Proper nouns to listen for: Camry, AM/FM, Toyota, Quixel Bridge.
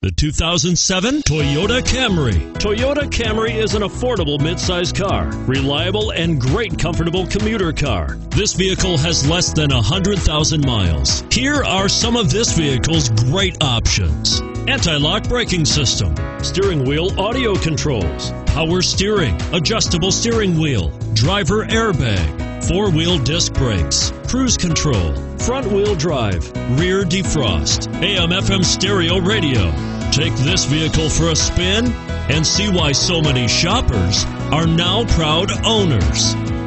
The 2007 Toyota Camry. Toyota Camry is an affordable midsize car, reliable and great comfortable commuter car. This vehicle has less than 100,000 miles. Here are some of this vehicle's great options: anti-lock braking system, steering wheel audio controls, power steering, adjustable steering wheel, driver airbag, four-wheel disc brakes, cruise control, front-wheel drive, rear defrost, AM/FM stereo radio. Take this vehicle for a spin and see why so many shoppers are now proud owners.